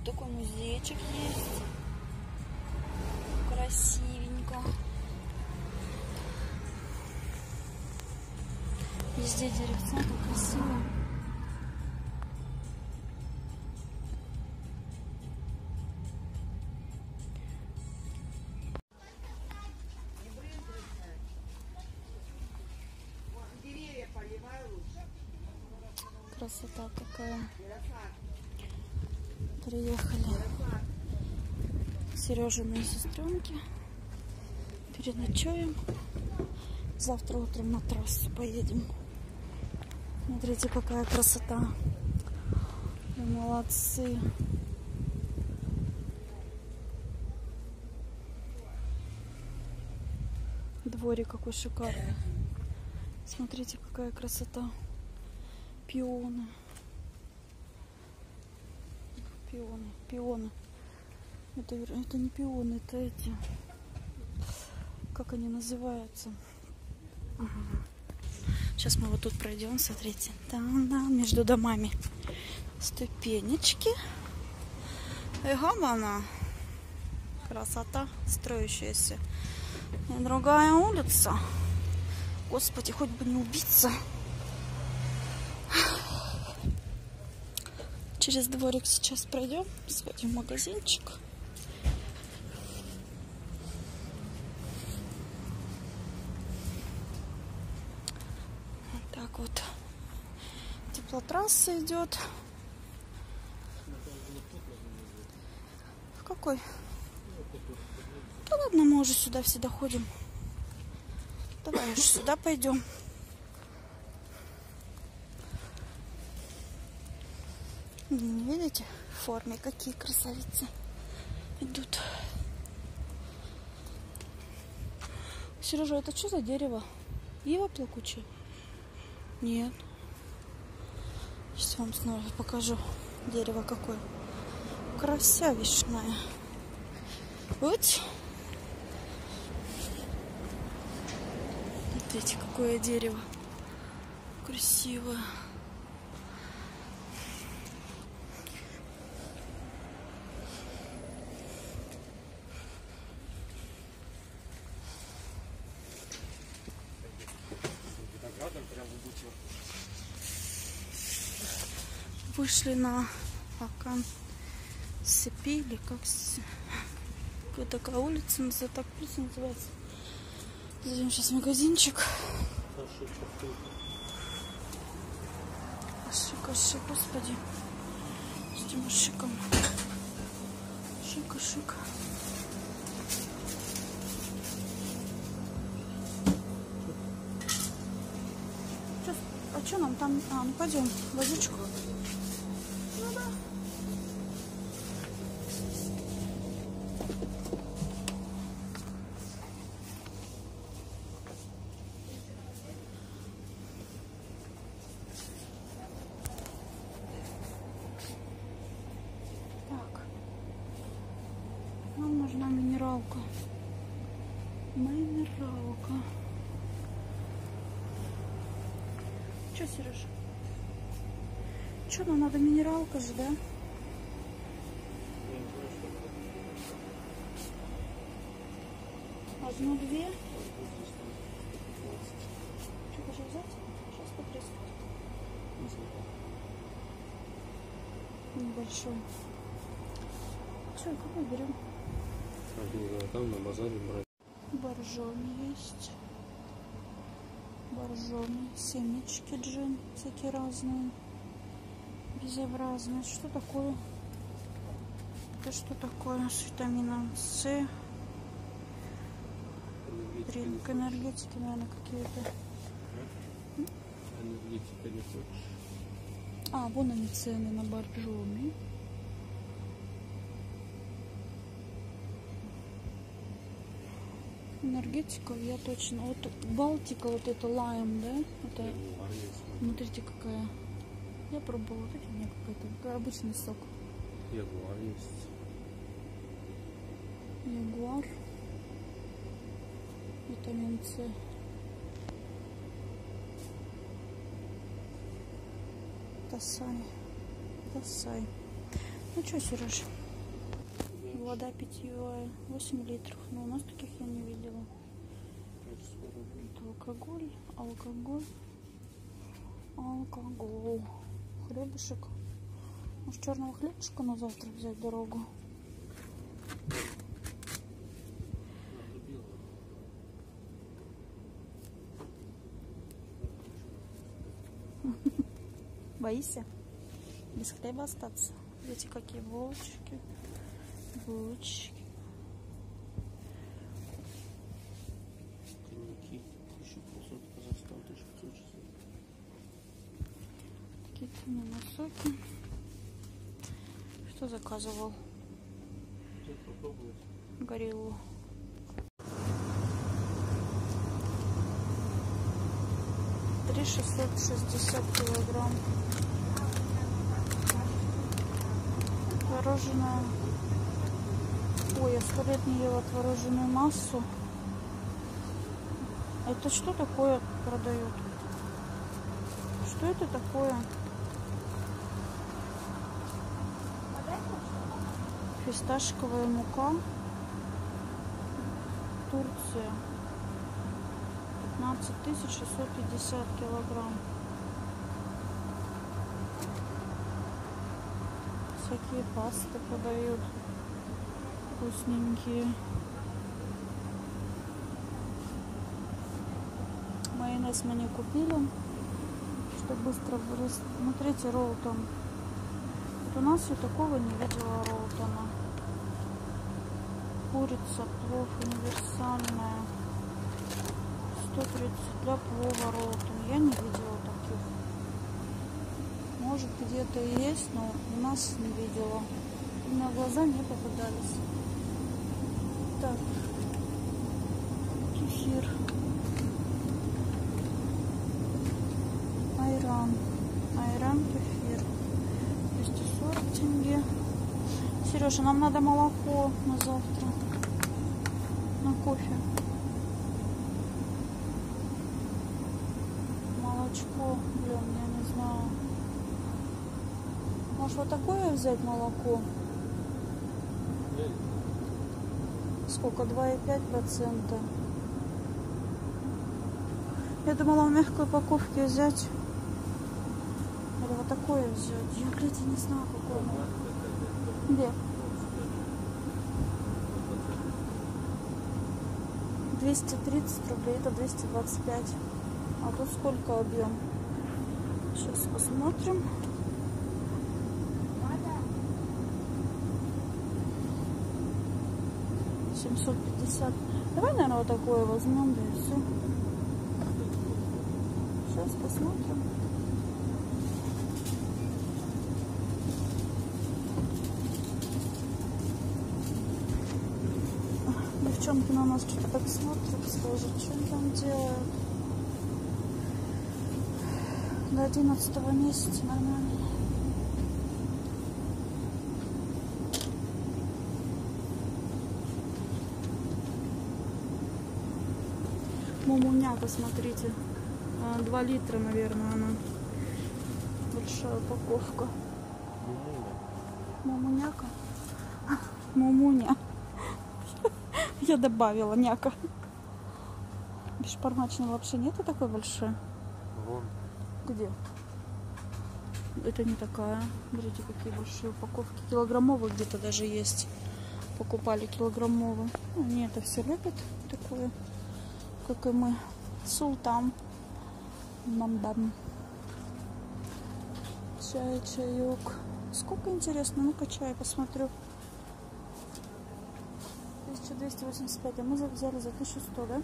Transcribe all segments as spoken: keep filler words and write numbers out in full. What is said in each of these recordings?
Вот такой музейчик есть. Красивенько. Везде деревца, так красиво. Красота какая. Приехали Сережины и сестренки. Переночуем. Завтра утром на трассу поедем. Смотрите, какая красота. Вы молодцы. Дворик какой шикарный. Смотрите, какая красота. Пионы. Пионы, пионы. Это, это не пионы, это эти. Как они называются? Угу. Сейчас мы вот тут пройдем, смотрите. Там, да, между домами ступенечки. Эго, мама. Красота строящаяся. И другая улица. Господи, хоть бы не убиться. Через дворик сейчас пройдем, сходим в магазинчик. Вот так вот. Теплотрасса идет. В какой? Да ладно, мы уже сюда все доходим. Давай уже сюда пойдем. Видите, в форме какие красавицы идут. Сережа, это что за дерево? Ива плакучая? Нет. Сейчас вам снова покажу дерево какое. Красавишное. Вот. Смотрите, какое дерево. Красивое. Вышли на Акан Сипи, или как такая улица, так пусть называется. Зайдем сейчас в магазинчик. Шика, шик, господи. С этим шиком. Шика, шик. Чё, а что нам там? А, ну пойдем в лазучку. Минералка. Че, Сереж? Че, нам надо минералка же, да? Одну-две. Че, хочу взять? Сейчас потрескаю. Небольшой. Че, какой берем? Там на базаре брать. Боржом есть. Боржом. Семечки джин. Всякие разные. Безобразные. Что такое? Это что такое? С витамином С. Дринк. Энергетики, наверное, какие-то. Энергетика не хочешь. А, вон они цены на боржоми. Энергетиков я точно. Вот Балтика, вот это лайм, да? Это... Смотрите, какая. Я пробовала, вот это у меня какой-то обычный сок. Ягуар есть. Ягуар. Витамин С. Тасай. Тасай. Ну что, Сереж, вода питьевая, восемь литров, но у нас таких я не видела. Это алкоголь, алкоголь, алкоголь, хлебушек. Может, черного хлебушка на завтра взять дорогу? Боишься без хлеба остаться? Эти какие булочки, булочки, такие тунные соки. Что заказывал? Гориллу. три тысячи шестьсот шестьдесят килограмм. Творожное. Ой, я сто лет не ела творожную массу. Это что такое продают? Что это такое? Фисташковая мука. Турция. пятнадцать тысяч шестьсот пятьдесят килограмм. Всякие пасты подают вкусненькие. Майонез мы не купили, чтобы быстро вырос. Смотрите, Роллтон. Вот у нас я такого не видела Роллтона. Курица, плов универсальная. сто тридцать для плова Роллтон. Я не видела таких. Может, где-то и есть, но у нас не видела. И на глаза не попадались. Так. Кефир. Айран. Айран, кефир. двести сорок тенге. Сережа, нам надо молоко на завтра. На кофе. Молочко, блин, я не знаю. Может, вот такое взять молоко? Сколько? два и пять процента. Я думала, в мягкой упаковке взять. Или вот такое взять. Я, блядь, не знаю, какое молоко. Где? двести тридцать рублей, это двести двадцать пять. А тут сколько объем? Сейчас посмотрим. семьсот пятьдесят. Давай, наверное, вот такое возьмем, да и все. Сейчас посмотрим. Девчонки на нас что-то так смотрят, скажут, что они там делают. До одиннадцатого месяца нормально. Мумуня, посмотрите. два литра, наверное, она. Большая упаковка. Мумуняка? Мумуня. Я добавила няка. Бешпармачной вообще нету такой большой? Вон. Где? Это не такая. Смотрите, какие большие упаковки. Килограммовые где-то даже есть. Покупали килограммовые. Они это все любят. Такое, как и мы. Султан. Мамдан. Чай, чаек. Сколько интересно. Ну-ка чай посмотрю. тысяча двести восемьдесят пять. А мы взяли за тысячу сто, да?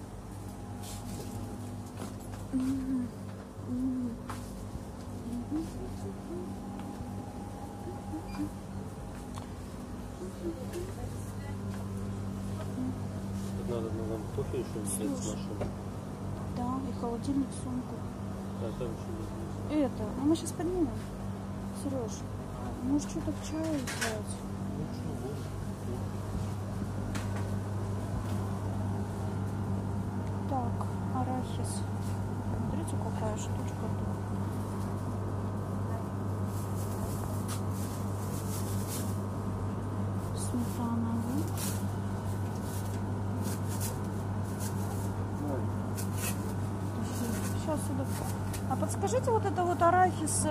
Надо нам кофе еще взять в машину. Да, и холодильник, сумку. Да, там еще нет. Это, а мы сейчас поднимем. Сереж, может что-то в чай взять? Так, арахис. Смотрите, какая штучка тут. Сейчас иду. А подскажите, вот это вот арахис,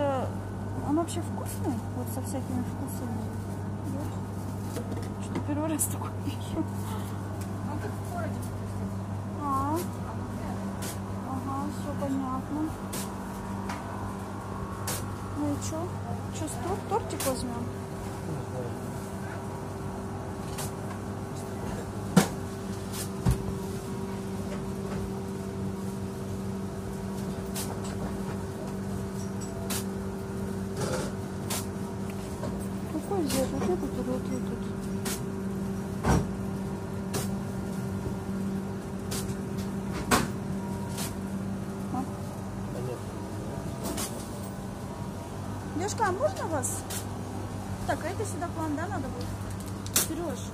он вообще вкусный? Вот со всякими вкусами. Что первый раз такое пишу. Он как в городе. А. Ага, все понятно. Ну и что? Что, с тортик возьмем? Девушка, а можно вас? Так, а это сюда план, да, надо будет? Сереж.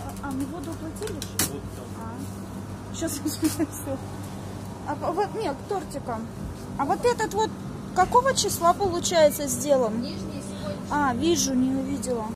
А, а мы воду оплатили? Вот а. Сейчас все. А, вот, нет, к тортикам. А вот этот вот какого числа получается сделан? Нижний сегодня. А, вижу, не увидела.